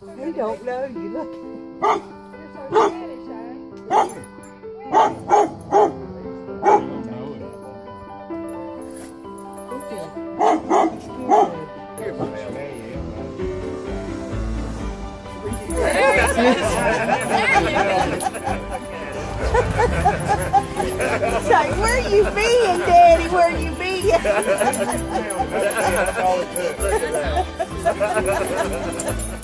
He don't know you. Look. You're so daddy, it's like, where you being, Daddy? Where you being?